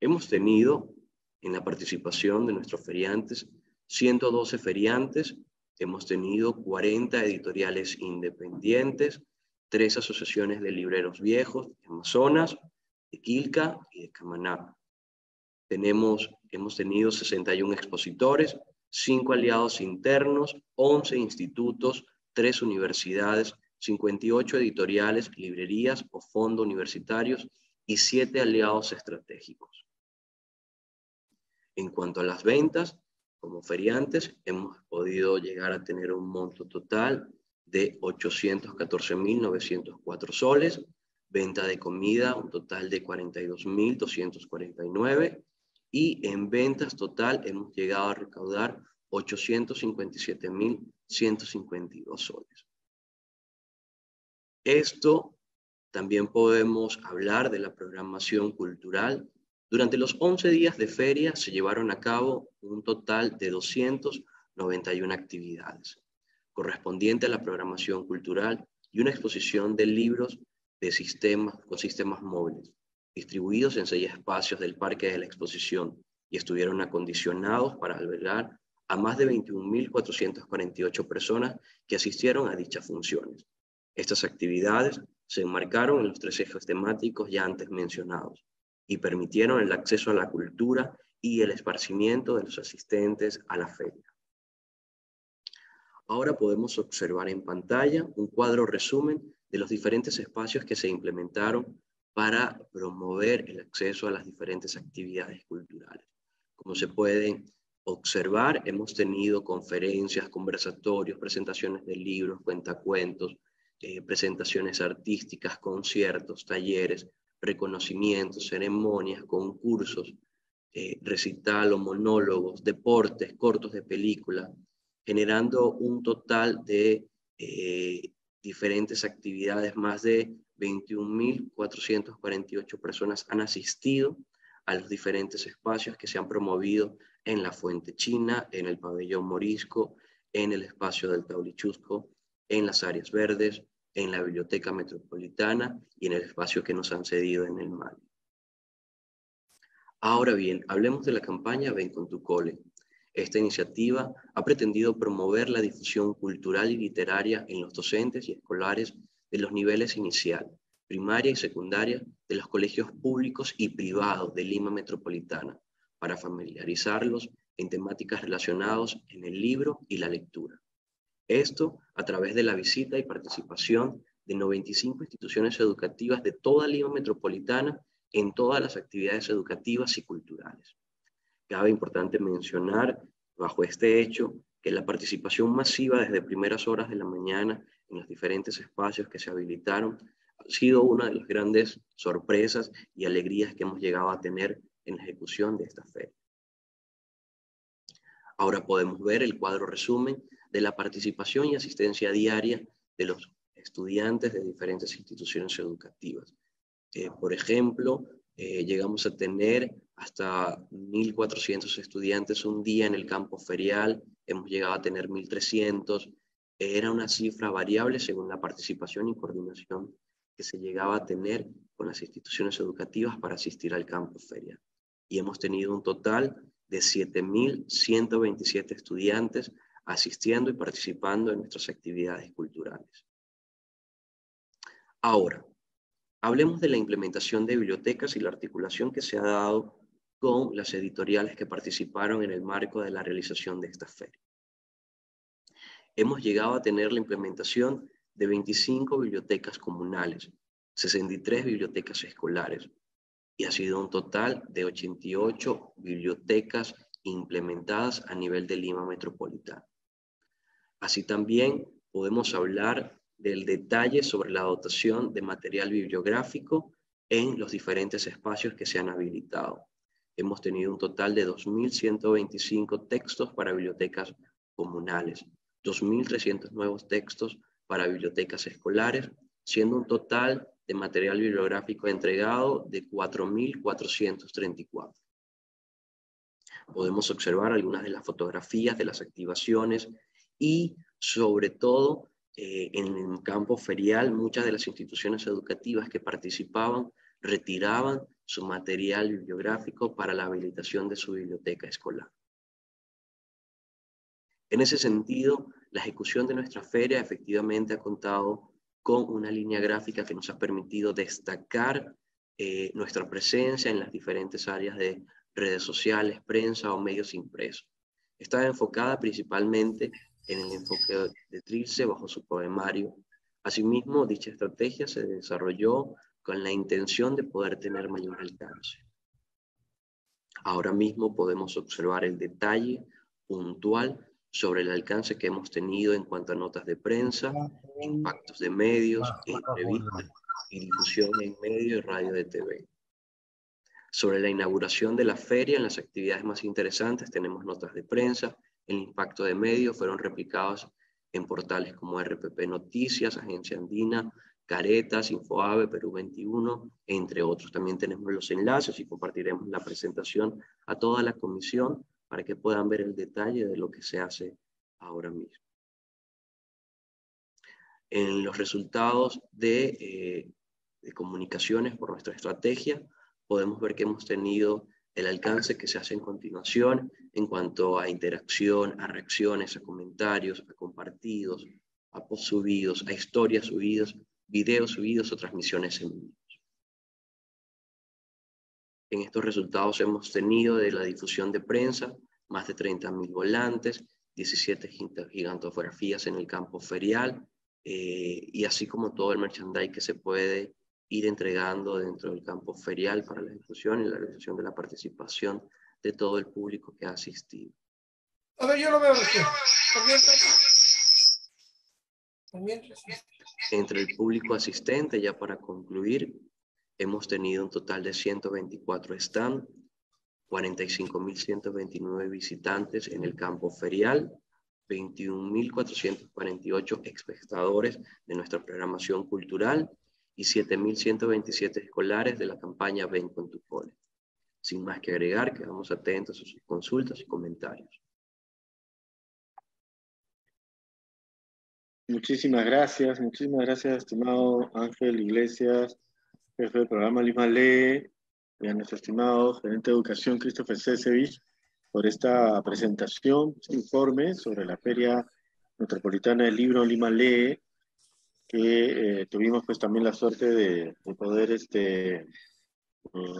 Hemos tenido, en la participación de nuestros feriantes, ciento doce feriantes, hemos tenido cuarenta editoriales independientes, tres asociaciones de libreros viejos, de Amazonas, de Quilca y de Camaná. Tenemos, hemos tenido sesenta y uno expositores, cinco aliados internos, once institutos, tres universidades, cincuenta y ocho editoriales, librerías o fondos universitarios y siete aliados estratégicos. En cuanto a las ventas, como feriantes, hemos podido llegar a tener un monto total de ochocientos catorce mil novecientos cuatro soles, venta de comida un total de cuarenta y dos mil doscientos cuarenta y nueve, y en ventas total hemos llegado a recaudar ochocientos cincuenta y siete mil ciento cincuenta y dos soles. Esto también podemos hablar de la programación cultural. Durante los once días de feria se llevaron a cabo un total de doscientas noventa y una actividades, correspondiente a la programación cultural y una exposición de libros de sistemas, con sistemas móviles, distribuidos en seis espacios del Parque de la Exposición, y estuvieron acondicionados para albergar a más de veintiún mil cuatrocientas cuarenta y ocho personas que asistieron a dichas funciones. Estas actividades se enmarcaron en los tres ejes temáticos ya antes mencionados, y permitieron el acceso a la cultura y el esparcimiento de los asistentes a la feria. Ahora podemos observar en pantalla un cuadro resumen de los diferentes espacios que se implementaron para promover el acceso a las diferentes actividades culturales. Como se pueden observar, hemos tenido conferencias, conversatorios, presentaciones de libros, cuentacuentos, eh, presentaciones artísticas, conciertos, talleres, reconocimientos, ceremonias, concursos, eh, recital o monólogos, deportes, cortos de película, generando un total de eh, diferentes actividades. Más de veintiún mil cuatrocientas cuarenta y ocho personas han asistido a los diferentes espacios que se han promovido en la Fuente China, en el Pabellón Morisco, en el Espacio del Taurichusco, en las áreas verdes, en la Biblioteca Metropolitana y en el espacio que nos han cedido en el Mali. Ahora bien, hablemos de la campaña Ven con tu cole. Esta iniciativa ha pretendido promover la difusión cultural y literaria en los docentes y escolares de los niveles inicial, primaria y secundaria de los colegios públicos y privados de Lima Metropolitana para familiarizarlos en temáticas relacionadas en el libro y la lectura. Esto a través de la visita y participación de noventa y cinco instituciones educativas de toda Lima Metropolitana en todas las actividades educativas y culturales. Cabe importante mencionar, bajo este hecho, que la participación masiva desde primeras horas de la mañana en los diferentes espacios que se habilitaron ha sido una de las grandes sorpresas y alegrías que hemos llegado a tener en la ejecución de esta feria. Ahora podemos ver el cuadro resumen de la participación y asistencia diaria de los estudiantes de diferentes instituciones educativas. Eh, por ejemplo, eh, llegamos a tener hasta mil cuatrocientos estudiantes un día en el campo ferial, hemos llegado a tener mil trescientos, era una cifra variable según la participación y coordinación que se llegaba a tener con las instituciones educativas para asistir al campo ferial. Y hemos tenido un total de siete mil ciento veintisiete estudiantes asistiendo y participando en nuestras actividades culturales. Ahora, hablemos de la implementación de bibliotecas y la articulación que se ha dado con las editoriales que participaron en el marco de la realización de esta feria. Hemos llegado a tener la implementación de veinticinco bibliotecas comunales, sesenta y tres bibliotecas escolares, y ha sido un total de ochenta y ocho bibliotecas implementadas a nivel de Lima Metropolitana. Así también podemos hablar del detalle sobre la dotación de material bibliográfico en los diferentes espacios que se han habilitado. Hemos tenido un total de dos mil ciento veinticinco textos para bibliotecas comunales, dos mil trescientos nuevos textos para bibliotecas escolares, siendo un total de material bibliográfico entregado de cuatro mil cuatrocientos treinta y cuatro. Podemos observar algunas de las fotografías de las activaciones y, sobre todo, Eh, en el campo ferial, muchas de las instituciones educativas que participaban retiraban su material bibliográfico para la habilitación de su biblioteca escolar. En ese sentido, la ejecución de nuestra feria efectivamente ha contado con una línea gráfica que nos ha permitido destacar eh, nuestra presencia en las diferentes áreas de redes sociales, prensa o medios impresos. Está enfocada principalmente en el enfoque de Trilce bajo su poemario. Asimismo, dicha estrategia se desarrolló con la intención de poder tener mayor alcance. Ahora mismo podemos observar el detalle puntual sobre el alcance que hemos tenido en cuanto a notas de prensa, impactos de medios, entrevistas y difusión en medio y radio de T V. Sobre la inauguración de la feria, en las actividades más interesantes tenemos notas de prensa. El impacto de medios fueron replicados en portales como R P P Noticias, Agencia Andina, Caretas, Infoave, Perú veintiuno, entre otros. También tenemos los enlaces y compartiremos la presentación a toda la comisión para que puedan ver el detalle de lo que se hace ahora mismo. En los resultados de, eh, de comunicaciones por nuestra estrategia, podemos ver que hemos tenido el alcance que se hace en continuación en cuanto a interacción, a reacciones, a comentarios, a compartidos, a posts subidos, a historias subidas, videos subidos o transmisiones en vivo. En estos resultados hemos tenido de la difusión de prensa, más de treinta mil volantes, diecisiete gigantografías en el campo ferial, eh, y así como todo el merchandise que se puede ir entregando dentro del campo ferial para la difusión y la realización de la participación de todo el público que ha asistido. A ver, yo lo veo. También entre el público asistente, ya para concluir, hemos tenido un total de ciento veinticuatro stands, cuarenta y cinco mil ciento veintinueve visitantes en el campo ferial, veintiún mil cuatrocientos cuarenta y ocho espectadores de nuestra programación cultural, y siete mil ciento veintisiete escolares de la campaña Ven con tu cole. Sin más que agregar, quedamos atentos a sus consultas y comentarios. Muchísimas gracias, muchísimas gracias, estimado Ángel Iglesias, jefe del programa Lima Lee, y a nuestro estimado gerente de educación, Christopher Cesevich, por esta presentación, este informe sobre la Feria Metropolitana del Libro Lima Lee, que eh, tuvimos pues también la suerte de, de poder este, eh,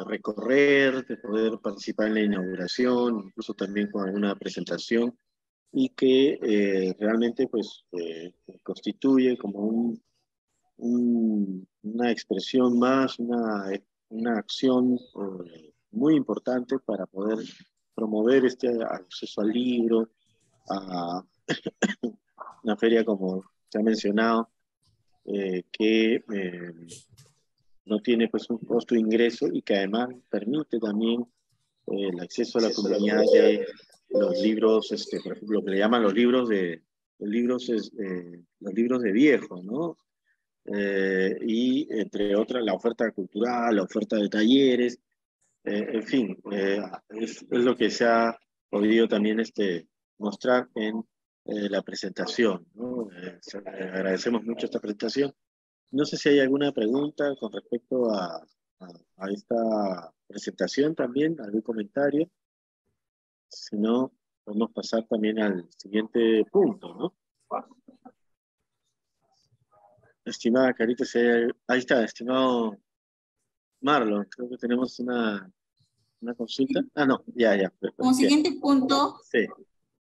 recorrer, de poder participar en la inauguración, incluso también con alguna presentación, y que eh, realmente pues eh, constituye como un, un, una expresión más, una, una acción eh, muy importante para poder promover este acceso al libro, a una feria como se ha mencionado, eh, que eh, no tiene pues un costo de ingreso y que además permite también eh, el acceso a la comunidad de los libros, este, por ejemplo, lo que le llaman los libros de los libros, eh, los libros de viejo, ¿no? Eh, y entre otras la oferta cultural, la oferta de talleres, eh, en fin, eh, es, es lo que se ha podido también este, mostrar en eh, la presentación, ¿no? Eh, agradecemos mucho esta presentación. No sé si hay alguna pregunta con respecto a, a, a esta presentación también, algún comentario. Si no, podemos pasar también al siguiente punto, ¿no? Estimada Carita, ahí está, estimado Marlon, creo que tenemos una, una consulta. Ah, no, ya, ya. Como siguiente punto, sí.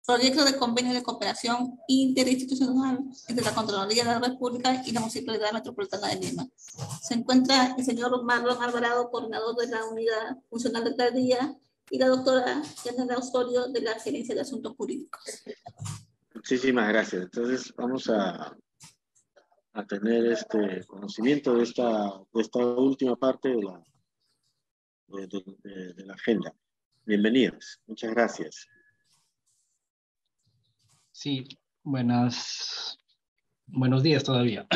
Proyecto de convenio de cooperación interinstitucional entre la Contraloría de la República y la Municipalidad Metropolitana de Lima. Se encuentra el señor Marlon Alvarado, coordinador de la Unidad Funcional de Alcaldía, y la doctora Sandra Osorio de la Gerencia de Asuntos Jurídicos. Muchísimas gracias. Entonces vamos a, a tener este conocimiento de esta, de esta última parte de la, de, de, de, de la agenda. Bienvenidos. Muchas gracias. Sí, buenas, buenos días todavía.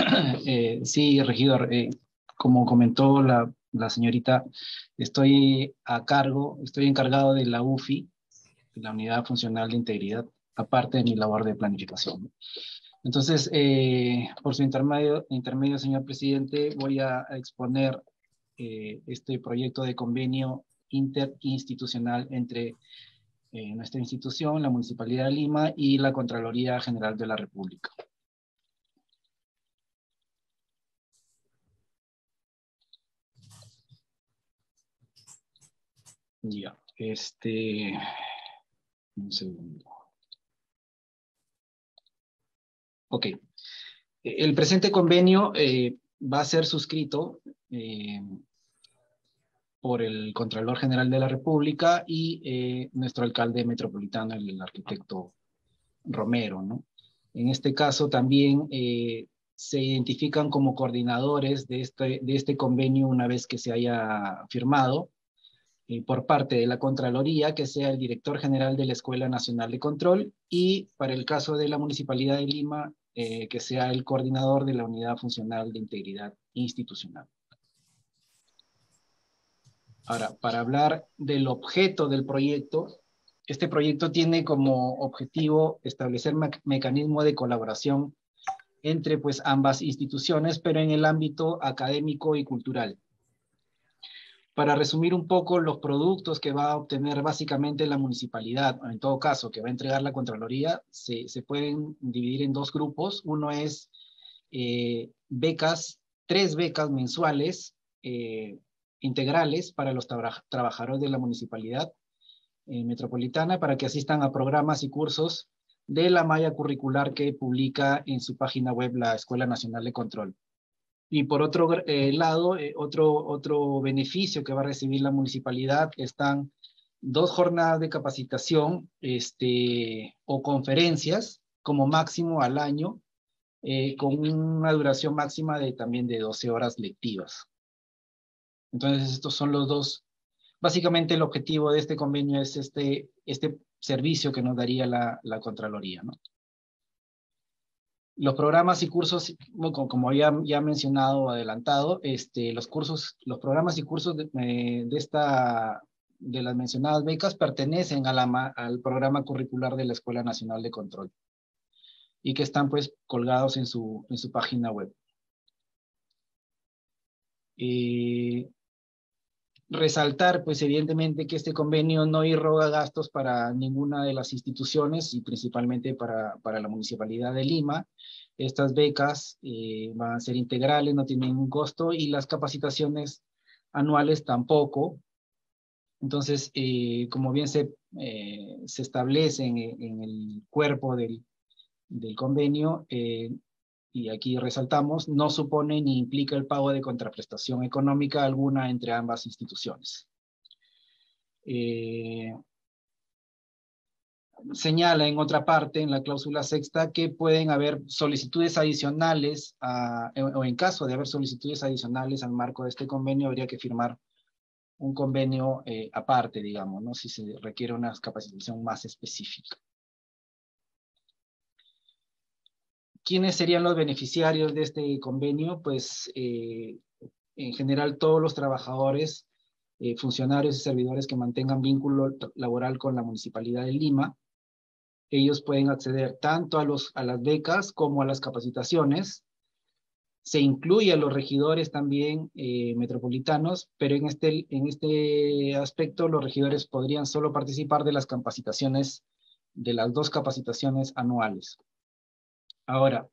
eh, sí, regidor, eh, como comentó la La señorita, estoy a cargo, estoy encargado de la U F I, la Unidad Funcional de Integridad, aparte de mi labor de planificación. Entonces, eh, por su intermedio, intermedio, señor presidente, voy a exponer eh, este proyecto de convenio interinstitucional entre eh, nuestra institución, la Municipalidad de Lima y la Contraloría General de la República. Ya, este, un segundo. Ok. El presente convenio eh, va a ser suscrito eh, por el Contralor General de la República y eh, nuestro alcalde metropolitano, el arquitecto Romero, ¿no? En este caso también eh, se identifican como coordinadores de este, de este convenio una vez que se haya firmado, por parte de la Contraloría, que sea el director general de la Escuela Nacional de Control, y para el caso de la Municipalidad de Lima, eh, que sea el coordinador de la Unidad Funcional de Integridad Institucional. Ahora, para hablar del objeto del proyecto, este proyecto tiene como objetivo establecer mecanismos de colaboración entre pues, ambas instituciones, pero en el ámbito académico y cultural. Para resumir un poco los productos que va a obtener básicamente la municipalidad, en todo caso, que va a entregar la Contraloría, se, se pueden dividir en dos grupos. Uno es eh, becas, tres becas mensuales eh, integrales para los tra- trabajadores de la municipalidad eh, metropolitana para que asistan a programas y cursos de la malla curricular que publica en su página web la Escuela Nacional de Control. Y por otro eh, lado, eh, otro, otro beneficio que va a recibir la municipalidad están dos jornadas de capacitación este, o conferencias como máximo al año, eh, con una duración máxima de también de doce horas lectivas. Entonces estos son los dos. Básicamente el objetivo de este convenio es este, este servicio que nos daría la, la Contraloría, ¿no? Los programas y cursos, como había ya mencionado o adelantado, este, los, cursos, los programas y cursos de, de, esta, de las mencionadas becas pertenecen a la, al programa curricular de la Escuela Nacional de Control y que están pues, colgados en su, en su página web. Eh, resaltar, pues evidentemente, que este convenio no irroga gastos para ninguna de las instituciones y principalmente para, para la Municipalidad de Lima, Estas becas eh, van a ser integrales, no tienen ningún costo, y las capacitaciones anuales tampoco. Entonces, eh, como bien se, eh, se establece en, en el cuerpo del, del convenio, eh, y aquí resaltamos, no supone ni implica el pago de contraprestación económica alguna entre ambas instituciones. Eh, señala en otra parte, en la cláusula sexta, que pueden haber solicitudes adicionales, a, o en caso de haber solicitudes adicionales al marco de este convenio, habría que firmar un convenio eh, aparte, digamos, ¿no? Si se requiere una capacitación más específica. ¿Quiénes serían los beneficiarios de este convenio? Pues, eh, en general, todos los trabajadores, eh, funcionarios y servidores que mantengan vínculo laboral con la Municipalidad de Lima. Ellos pueden acceder tanto a, los, a las becas como a las capacitaciones. Se incluye a los regidores también eh, metropolitanos, pero en este, en este aspecto los regidores podrían solo participar de las capacitaciones, de las dos capacitaciones anuales. Ahora,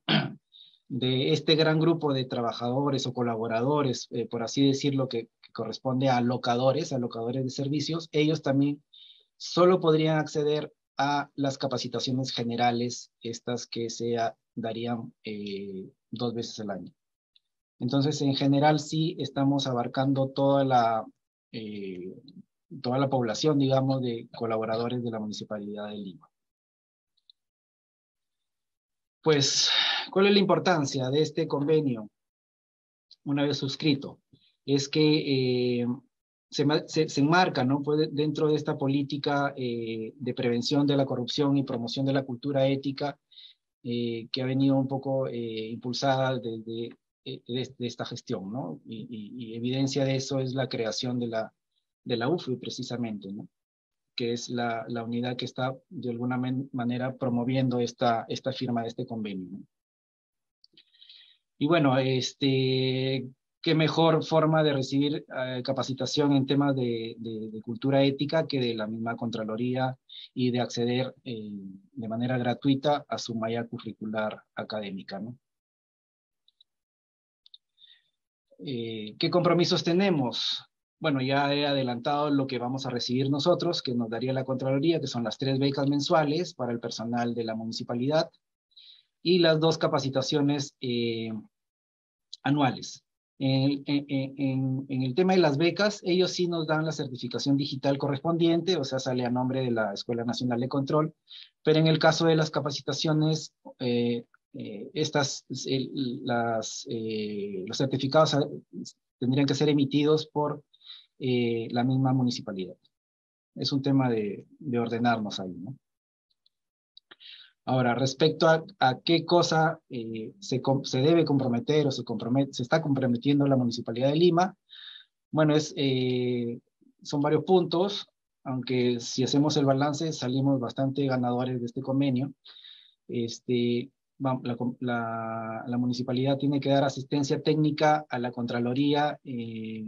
de este gran grupo de trabajadores o colaboradores, eh, por así decirlo, que, que corresponde a locadores, a locadores de servicios, ellos también solo podrían acceder a las capacitaciones generales, estas que se darían eh, dos veces al año. Entonces, en general, sí estamos abarcando toda la, eh, toda la población, digamos, de colaboradores de la Municipalidad de Lima. Pues, ¿cuál es la importancia de este convenio una vez suscrito? Es que eh, se, se, se enmarca, ¿no? Pues dentro de esta política eh, de prevención de la corrupción y promoción de la cultura ética eh, que ha venido un poco eh, impulsada desde de, de, de esta gestión, ¿no? Y, y, y evidencia de eso es la creación de la, de la U F I, precisamente, ¿no? Que es la, la unidad que está de alguna manera promoviendo esta, esta firma de este convenio. Y bueno, este, qué mejor forma de recibir eh, capacitación en temas de, de, de cultura ética que de la misma Contraloría y de acceder eh, de manera gratuita a su malla curricular académica, ¿no? Eh, ¿qué compromisos tenemos? Bueno, ya he adelantado lo que vamos a recibir nosotros, que nos daría la Contraloría, que son las tres becas mensuales para el personal de la municipalidad y las dos capacitaciones eh, anuales. En, en, en, en el tema de las becas, ellos sí nos dan la certificación digital correspondiente, o sea, sale a nombre de la Escuela Nacional de Control, pero en el caso de las capacitaciones, eh, eh, estas, eh, las, eh, los certificados tendrían que ser emitidos por Eh, la misma municipalidad. Es un tema de, de ordenarnos ahí, ¿no? Ahora, respecto a, a qué cosa eh, se, se debe comprometer o se, compromete, se está comprometiendo la Municipalidad de Lima, bueno, es, eh, son varios puntos, aunque si hacemos el balance salimos bastante ganadores de este convenio. Este, La, la, la municipalidad tiene que dar asistencia técnica a la Contraloría eh,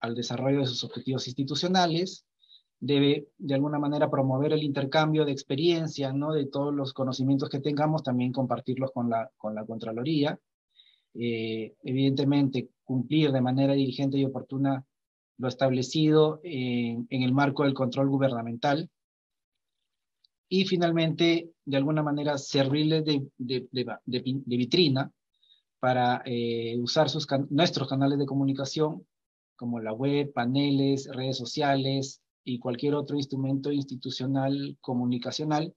al desarrollo de sus objetivos institucionales, debe de alguna manera promover el intercambio de experiencia, ¿no? De todos los conocimientos que tengamos, también compartirlos con la, con la Contraloría. Eh, evidentemente, cumplir de manera diligente y oportuna lo establecido en, en el marco del control gubernamental. Y finalmente, de alguna manera, servirles de, de, de, de, de vitrina para eh, usar sus can- nuestros canales de comunicación, como la web, paneles, redes sociales y cualquier otro instrumento institucional comunicacional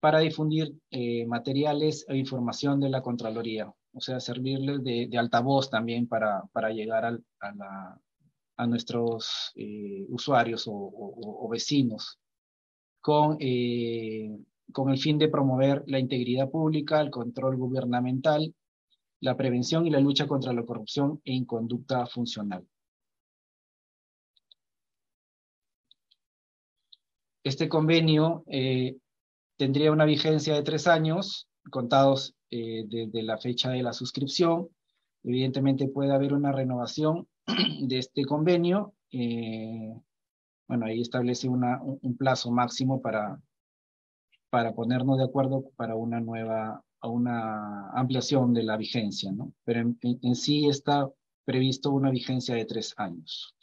para difundir eh, materiales e información de la Contraloría. O sea, servirles de, de altavoz también para, para llegar al, a, la, a nuestros eh, usuarios o, o, o vecinos con, eh, con el fin de promover la integridad pública, el control gubernamental, la prevención y la lucha contra la corrupción e inconducta funcional. Este convenio eh, tendría una vigencia de tres años, contados eh, desde la fecha de la suscripción. Evidentemente puede haber una renovación de este convenio. Eh, bueno, ahí establece una, un, un plazo máximo para, para ponernos de acuerdo para una nueva a una ampliación de la vigencia, ¿no? Pero en, en, en sí está previsto una vigencia de tres años.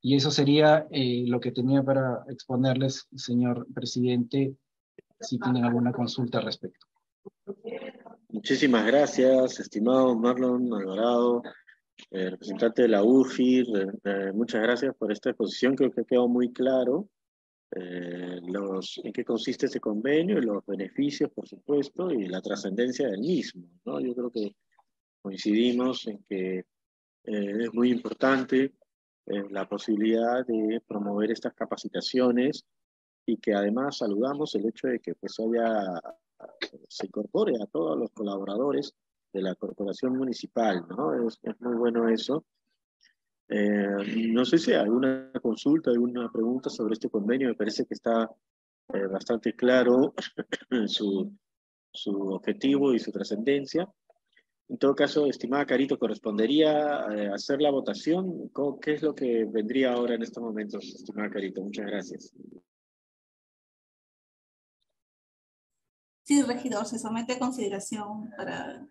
Y eso sería eh, lo que tenía para exponerles, señor presidente, si tienen alguna consulta al respecto. Muchísimas gracias, estimado Marlon Alvarado, eh, representante de la U F I. Eh, muchas gracias por esta exposición, creo que ha quedado muy claro eh, los, en qué consiste ese convenio, los beneficios, por supuesto, y la trascendencia del mismo, ¿no? Yo creo que coincidimos en que eh, es muy importante eh, la posibilidad de promover estas capacitaciones y que además saludamos el hecho de que pues, haya, se incorpore a todos los colaboradores de la corporación municipal, ¿no? Es, es muy bueno eso. Eh, no sé si hay alguna consulta, alguna pregunta sobre este convenio. Me parece que está eh, bastante claro su, su objetivo y su trascendencia. En todo caso, estimada Carito, correspondería eh, hacer la votación. ¿Qué es lo que vendría ahora en estos momentos, estimada Carito? Muchas gracias. Sí, regidor, se somete a consideración para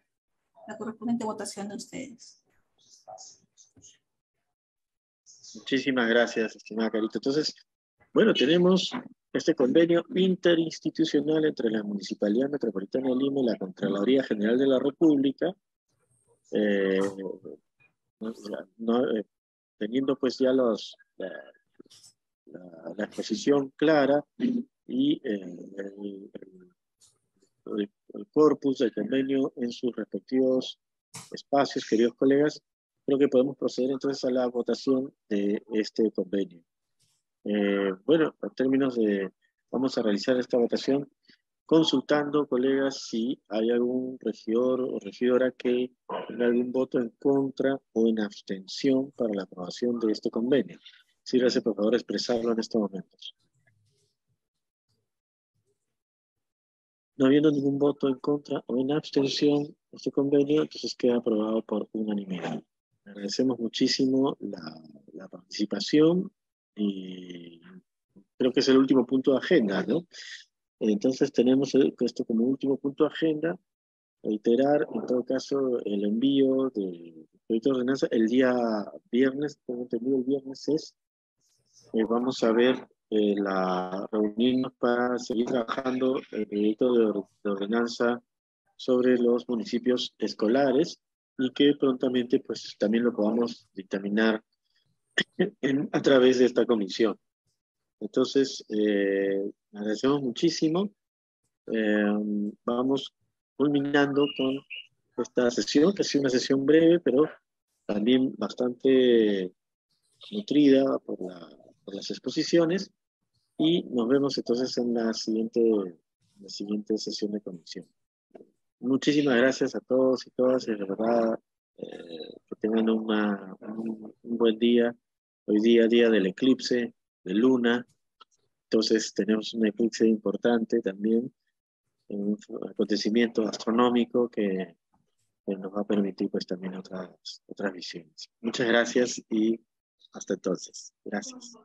la correspondiente votación de ustedes. Muchísimas gracias, estimada Carito. Entonces, bueno, tenemos este convenio interinstitucional entre la Municipalidad Metropolitana de Lima y la Contraloría General de la República, eh, no, eh, teniendo pues ya los, la, la, la exposición clara y eh, el, el, el corpus del convenio en sus respectivos espacios, queridos colegas, creo que podemos proceder entonces a la votación de este convenio. Eh, bueno, en términos de, vamos a realizar esta votación consultando, colegas, si hay algún regidor o regidora que tenga algún voto en contra o en abstención para la aprobación de este convenio. Sírvase, por favor, expresarlo en estos momentos. No habiendo ningún voto en contra o en abstención de este convenio, entonces queda aprobado por unanimidad. Agradecemos muchísimo la, la participación. Y creo que es el último punto de agenda, ¿no? Entonces tenemos esto como último punto de agenda, reiterar en todo caso el envío del proyecto de ordenanza el día viernes, tengo entendido el viernes es, eh, vamos a ver eh, la reunirnos para seguir trabajando el proyecto de, or, de ordenanza sobre los municipios escolares y que prontamente pues también lo podamos dictaminar En, a través de esta comisión. Entonces, eh, agradecemos muchísimo. Eh, vamos culminando con esta sesión, que ha sido una sesión breve, pero también bastante nutrida por, la, por las exposiciones. Y nos vemos entonces en la siguiente, la siguiente sesión de comisión. Muchísimas gracias a todos y todas, es verdad. Eh, que tengan una, un, un buen día. Hoy día, día del eclipse, de luna. Entonces tenemos un eclipse importante también, un acontecimiento astronómico que, que nos va a permitir pues también otras, otras visiones. Muchas gracias y hasta entonces. Gracias.